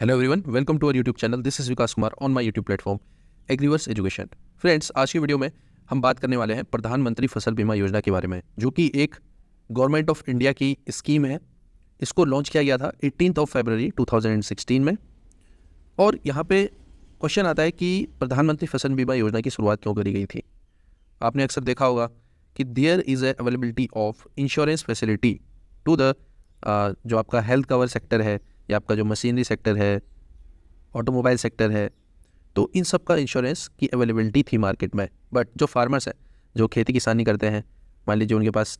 Hello everyone, welcome to our YouTube channel. This is Vikas Kumar on my YouTube platform Agriverse education. Friends, आज की video में हम बात करने वाले हैं प्रधानमंत्री फसल बीमा योजना के बारे में, जो कि एक गवर्नमेंट ऑफ इंडिया की स्कीम है। इसको लॉन्च किया गया था 18 फरवरी 2016 में। और यहाँ पर क्वेश्चन आता है कि प्रधानमंत्री फसल बीमा योजना की शुरुआत क्यों करी गई थी। आपने अक्सर देखा होगा कि there is a availability of insurance facility to the जो आपका हेल्थ कवर सेक्टर है या आपका जो मशीनरी सेक्टर है, ऑटोमोबाइल सेक्टर है, तो इन सब का इंश्योरेंस की अवेलेबिलिटी थी मार्केट में। बट जो फार्मर्स हैं, जो खेती किसानी करते हैं, मान लीजिए उनके पास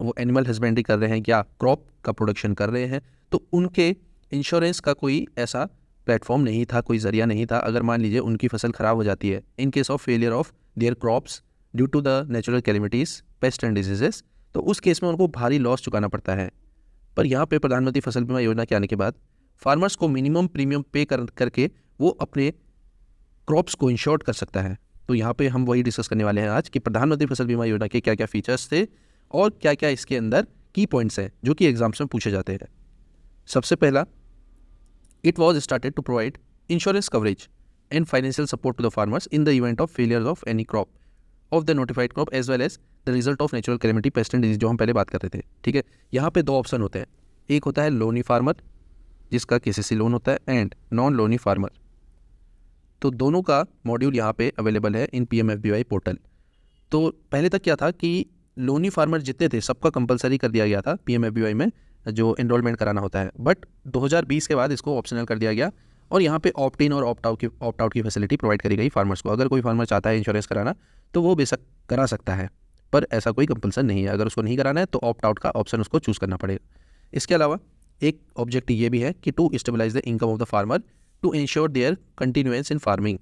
वो एनिमल हस्बेंड्री कर रहे हैं या क्रॉप का प्रोडक्शन कर रहे हैं, तो उनके इंश्योरेंस का कोई ऐसा प्लेटफॉर्म नहीं था, कोई ज़रिया नहीं था। अगर मान लीजिए उनकी फसल ख़राब हो जाती है in case of failure of their crops due to the natural calamities, pest and diseases, तो उस केस में उनको भारी लॉस चुकाना पड़ता है। पर यहाँ पे प्रधानमंत्री फसल बीमा योजना के आने के बाद फार्मर्स को मिनिमम प्रीमियम पे करके वो अपने क्रॉप्स को इंश्योर कर सकता है। तो यहाँ पे हम वही डिस्कस करने वाले हैं आज कि प्रधानमंत्री फसल बीमा योजना के क्या क्या फीचर्स थे और क्या क्या इसके अंदर की पॉइंट्स हैं जो कि एग्जाम्स में पूछे जाते हैं। सबसे पहला, it was started to provide insurance coverage and financial support to the farmers in the event of failure of any crop of the notified crop as well as the result of natural calamity, pest and disease, जो हम पहले बात कर रहे थे। ठीक है, यहाँ पे दो ऑप्शन होते हैं, एक होता है लोनी फार्मर जिसका केसीसी लोन होता है एंड नॉन लोनी फार्मर। तो दोनों का मॉड्यूल यहाँ पे अवेलेबल है इन पीएमएफबीवाई पोर्टल। तो पहले तक क्या था कि लोनी फार्मर जितने थे सबका कंपलसरी कर दिया गया था पीएमएफबीवाई में, जो एनरोलमेंट कराना होता है। बट 2020 के बाद इसको ऑप्शनल कर दिया गया और यहाँ पे ऑप्ट इन और ऑप्ट आउट की फैसिलिटी प्रोवाइड करी गई फार्मर्स को। अगर कोई फार्मर चाहता है इंश्योरेंस कराना तो वो बेशक करा सकता है, पर ऐसा कोई कंपल्सन नहीं है। अगर उसको नहीं कराना है तो ऑप्ट आउट का ऑप्शन उसको चूज़ करना पड़ेगा। इसके अलावा एक ऑब्जेक्टिव ये भी है कि to stabilise the income of the farmer to ensure their continuance in farming.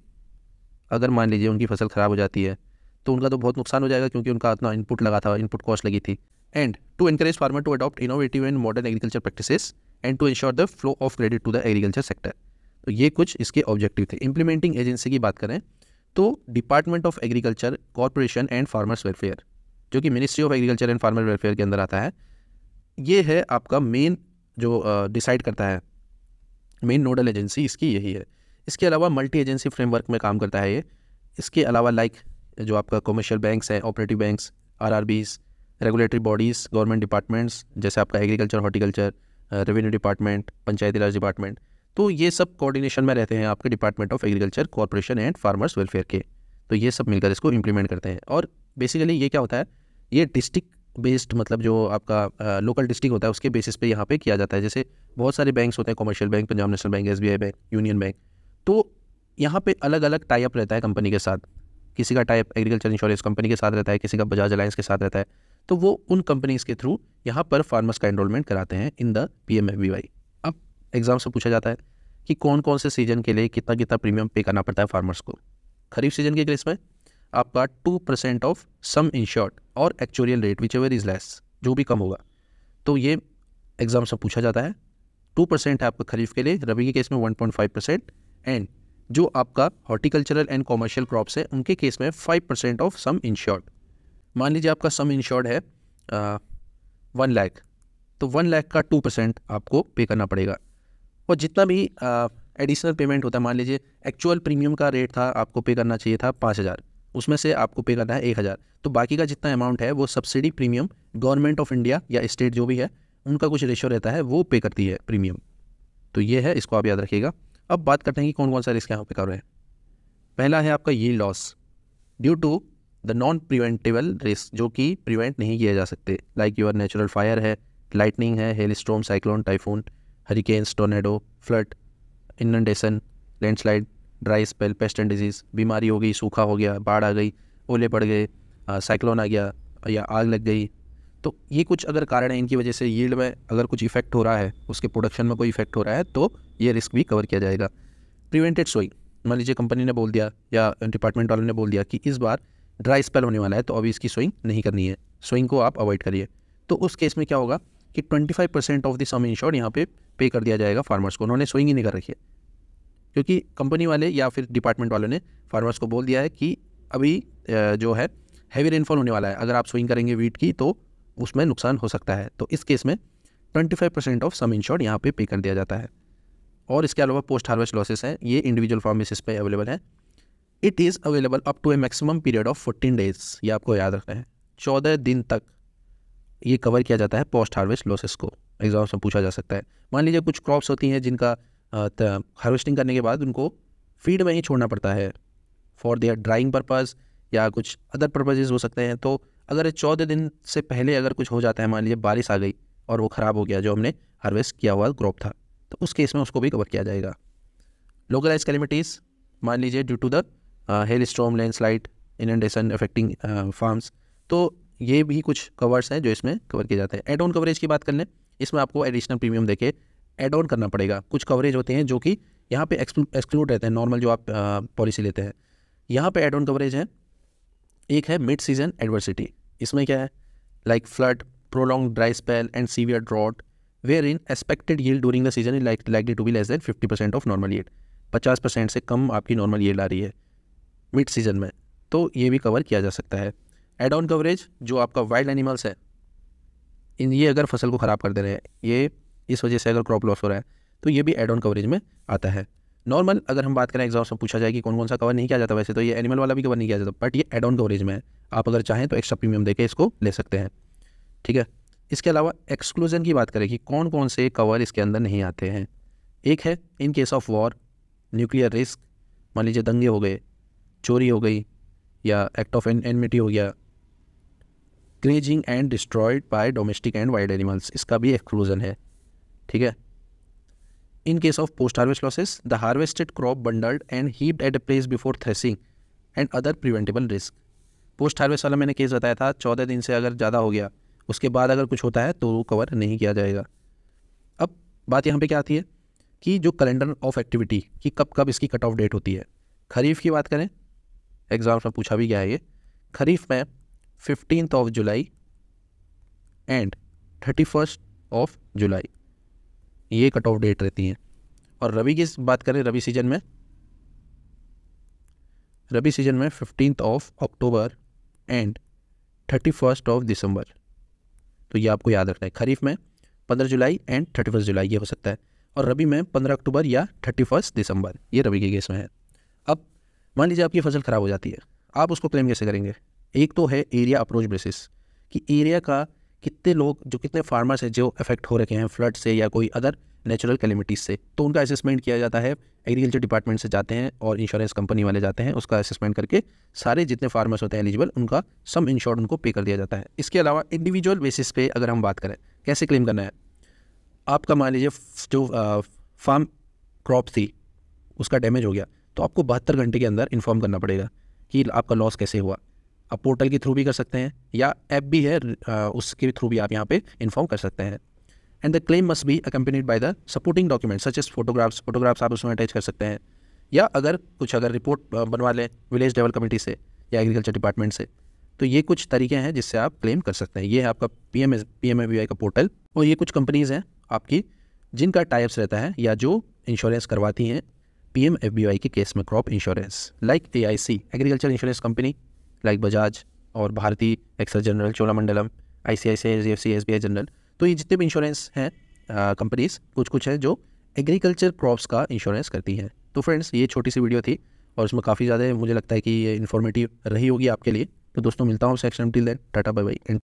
अगर मान लीजिए उनकी फसल ख़राब हो जाती है तो उनका तो बहुत नुकसान हो जाएगा, क्योंकि उनका इतना इनपुट लगा था, इनपुट कॉस्ट लगी थी। And to encourage farmer to adopt innovative and modern agriculture practices and to ensure the flow of credit to the agriculture sector. तो ये कुछ इसके ऑब्जेक्टिव थे। इम्प्लीमेंटिंग एजेंसी की बात करें तो department of agriculture corporation and farmers welfare, जो कि ministry of agriculture and farmer welfare के अंदर आता है, ये है आपका मेन जो डिसाइड करता है, मेन नोडल एजेंसी इसकी यही है। इसके अलावा मल्टी एजेंसी फ्रेमवर्क में काम करता है ये। इसके अलावा लाइक जो आपका कॉमर्शियल बैंक्स हैं, operative banks, RRBs, regulatory bodies, government departments जैसे आपका agriculture, horticulture, revenue department, Panchayati Raj department, तो ये सब कोऑर्डिनेशन में रहते हैं आपके department of agriculture corporation and farmers welfare के। तो ये सब मिलकर इसको इम्प्लीमेंट करते हैं। और बेसिकली ये क्या होता है, ये डिस्ट्रिक्ट बेस्ड, मतलब जो आपका लोकल डिस्ट्रिक्ट होता है उसके बेसिस पे यहाँ पे किया जाता है। जैसे बहुत सारे बैंक्स होते हैं, commercial bank, Punjab national bank, SBI bank, union bank, तो यहाँ पर अलग अलग टाई अप रहता है कंपनी के साथ। किसी का tie up agriculture insurance company के साथ रहता है, किसी का बजाज अलायंस के साथ रहता है, तो वो उन कंपनीज़ के थ्रू यहाँ पर फार्मर्स का एनरोलमेंट कराते हैं इन द पीएमएफबीवाई। एग्जाम से पूछा जाता है कि कौन कौन से सीजन के लिए कितना कितना प्रीमियम पे करना पड़ता है फार्मर्स को। खरीफ सीजन के लिए इसमें आपका 2% ऑफ सम इंश्योर्ड और actual rate whichever is less, जो भी कम होगा, तो ये एग्जाम से पूछा जाता है। 2% है आपका खरीफ के लिए, रबी के केस में 1.5% एंड जो आपका हॉर्टिकल्चरल एंड कॉमर्शियल क्रॉप्स हैं उनके केस में 5% ऑफ सम इंश्योर्ड। मान लीजिए आपका सम इंश्योर्ड है 1 लाख, तो 1 लाख का 2% आपको पे करना पड़ेगा। और जितना भी एडिशनल पेमेंट होता है, मान लीजिए एक्चुअल प्रीमियम का रेट था, आपको पे करना चाहिए था 5,000, उसमें से आपको पे करना है 1,000, तो बाकी का जितना अमाउंट है वो subsidy premium government of India या स्टेट जो भी है उनका कुछ रेशो रहता है, वो पे करती है प्रीमियम। तो ये है, इसको आप याद रखिएगा। अब बात करते हैं कि कौन कौन सा रिस्क यहाँ पे कवर है। पहला है आपका yield loss due to the non preventable risk, जो कि प्रिवेंट नहीं किया जा सकते, लाइक योर नेचुरल फायर है, लाइटनिंग है, hello storm, cyclone, typhoon, hurricanes, tornado, flood, inundation, landslide, dry spell, pest and disease, बीमारी हो गई, सूखा हो गया, बाढ़ आ गई, ओले पड़ गए, साइक्लोन आ गया या आग लग गई। तो ये कुछ अगर कारण है, इनकी वजह से यील्ड में अगर कुछ इफेक्ट हो रहा है, उसके प्रोडक्शन में कोई इफेक्ट हो रहा है, तो ये रिस्क भी कवर किया जाएगा। प्रिवेंटेड सोइंग, मान लीजिए कंपनी ने बोल दिया या डिपार्टमेंट वालों ने बोल दिया कि इस बार ड्राई स्पेल होने वाला है तो अभी इसकी सोइंग नहीं करनी है, सोइंग को आप अवॉइड करिए, तो उस केस में क्या होगा कि 25% ऑफ द सम इंश्योर्ड यहाँ पे पे कर दिया जाएगा फार्मर्स को। उन्होंने सोइंग ही नहीं कर रखी है, क्योंकि कंपनी वाले या फिर डिपार्टमेंट वालों ने फार्मर्स को बोल दिया है कि अभी जो है हैवी रेनफॉल होने वाला है, अगर आप सोइंग करेंगे वीट की तो उसमें नुकसान हो सकता है, तो इस केस में 25% ऑफ सम इंश्योर्ड यहाँ पे कर दिया जाता है। और इसके अलावा पोस्ट हार्वेस्ट लॉसेस हैं, ये इंडिविजुअल फार्म बेसिस पे अवेलेबल है। It is available up to a maximum period of 14 days, ये आपको याद रखना है। 14 दिन तक ये कवर किया जाता है पोस्ट हार्वेस्ट लॉसेस को, एग्जाम्स में पूछा जा सकता है। मान लीजिए कुछ क्रॉप्स होती हैं जिनका हार्वेस्टिंग करने के बाद उनको फीड में ही छोड़ना पड़ता है फॉर देयर ड्राइंग पर्पज़ या कुछ अदर पर्पजेज़ हो सकते हैं। तो अगर 14 दिन से पहले अगर कुछ हो जाता है, मान लीजिए बारिश आ गई और वो ख़राब हो गया जो हमने हार्वेस्ट किया हुआ क्रॉप था, तो उस केस में उसको भी कवर किया जाएगा। लोकलाइज कैलेमिटीज़, मान लीजिए due to the hailstorm, landslide, inundation affecting farms, तो ये भी कुछ कवर्स हैं जो इसमें कवर किए जाते हैं। एड ऑन कवरेज की बात कर लें, इसमें आपको एडिशनल प्रीमियम देके एड ऑन करना पड़ेगा। कुछ कवरेज होते हैं जो कि यहाँ पे एक्सक्लूड रहते हैं नॉर्मल जो आप पॉलिसी लेते हैं, यहाँ पे एड ऑन कवरेज है। एक है मिड सीजन एडवर्सिटी, इसमें क्या है, like flood, prolong dry spell and severe drought wherein expected yield during the season is likely to be less than 50% of normal yield, 50% से कम आपकी नॉर्मल यील्ड आ रही है मिड सीजन में, तो ये भी कवर किया जा सकता है। एड ऑन कवरेज जो आपका वाइल्ड एनिमल्स है, इन ये अगर फसल को ख़राब कर दे रहे हैं, ये इस वजह से अगर क्रॉप लॉस हो रहा है, तो ये भी एड ऑन कवरेज में आता है। नॉर्मल अगर हम बात करें, एग्जाम्स में पूछा जाए कि कौन कौन सा कवर नहीं किया जाता, वैसे तो ये एनिमल वाला भी कवर नहीं किया जाता, बट ये एड ऑन कवरेज में है, आप अगर चाहें तो एक्स्ट्रा प्रीमियम देके इसको ले सकते हैं, ठीक है। इसके अलावा एक्सक्लूजन की बात करें कि कौन कौन से कवर इसके अंदर नहीं आते हैं। एक है in case of war, nuclear risk, मान लीजिए दंगे हो गए, चोरी हो गई या एक्ट ऑफ एनमिटी हो गया, grazing and destroyed by domestic and wild animals, इसका भी एक्सक्लूजन है, ठीक है। In case of post harvest losses, the harvested crop bundled and heaped at a place before threshing and other preventable risk. Post harvest वाला मैंने case बताया था, 14 दिन से अगर ज़्यादा हो गया उसके बाद अगर कुछ होता है तो वो कवर नहीं किया जाएगा। अब बात यहाँ पे क्या आती है कि जो कैलेंडर ऑफ एक्टिविटी कि कब कब इसकी कट ऑफ डेट होती है। खरीफ की बात करें, एग्जाम्स में पूछा भी गया है ये, खरीफ में 15th of July and 31st of July ये कट ऑफ डेट रहती हैं। और रबी की बात करें, रबी सीजन में 15th of October एंड 31st of December, तो ये आपको याद रखना है। खरीफ में 15 जुलाई एंड 31 जुलाई ये हो सकता है, और रबी में 15 अक्टूबर या 31 दिसंबर ये रबी के केस में है। अब मान लीजिए आपकी फसल ख़राब हो जाती है, आप उसको क्लेम कैसे करेंगे? एक तो है एरिया अप्रोच बेसिस कि एरिया का कितने लोग, जो कितने फार्मर्स हैं जो अफेक्ट हो रखे हैं फ्लड से या कोई अदर नेचुरल कैलेमिटीज़ से, तो उनका असेसमेंट किया जाता है। एग्रीकल्चर डिपार्टमेंट से जाते हैं और इंश्योरेंस कंपनी वाले जाते हैं, उसका असेसमेंट करके सारे जितने फार्मर्स होते हैं एलिजिबल, उनका सम इंश्योर्ड उनको पे कर दिया जाता है। इसके अलावा इंडिविजुअल बेसिस पे अगर हम बात करें कैसे क्लेम करना है, आपका मान लीजिए जो फार्म क्रॉप थी उसका डैमेज हो गया, तो आपको 72 घंटे के अंदर इन्फॉर्म करना पड़ेगा कि आपका लॉस कैसे हुआ। आप पोर्टल के थ्रू भी कर सकते हैं या ऐप भी है उसके थ्रू भी आप यहाँ पे इन्फॉर्म कर सकते हैं। And the claim must be accompanied by the supporting document such as photographs आप उसमें अटैच कर सकते हैं, या अगर रिपोर्ट बनवा लें विलेज लेवल कमेटी से या एग्रीकल्चर डिपार्टमेंट से, तो ये कुछ तरीके हैं जिससे आप क्लेम कर सकते हैं। ये है आपका पीएमएफबीवाई का पोर्टल, और ये कुछ कंपनीज़ हैं आपकी जिनका टाइप्स रहता है या जो इंश्योरेंस करवाती हैं पीएमएफबीवाई के केस में crop insurance, like AIC agriculture insurance company, like Bajaj और भारतीय एक्सर जनरल, चोला मंडलम, आईसीआईसीआई, एसबीआई जनरल, तो ये जितने भी इंश्योरेंस हैं कंपनीज, कुछ हैं जो एग्रीकल्चर क्रॉप्स का इंश्योरेंस करती हैं। तो फ्रेंड्स ये छोटी सी वीडियो थी और इसमें काफ़ी ज़्यादा मुझे लगता है कि ये इन्फॉर्मेटिव रही होगी आपके लिए। तो दोस्तों मिलता हूँ section, till then tata bye bye and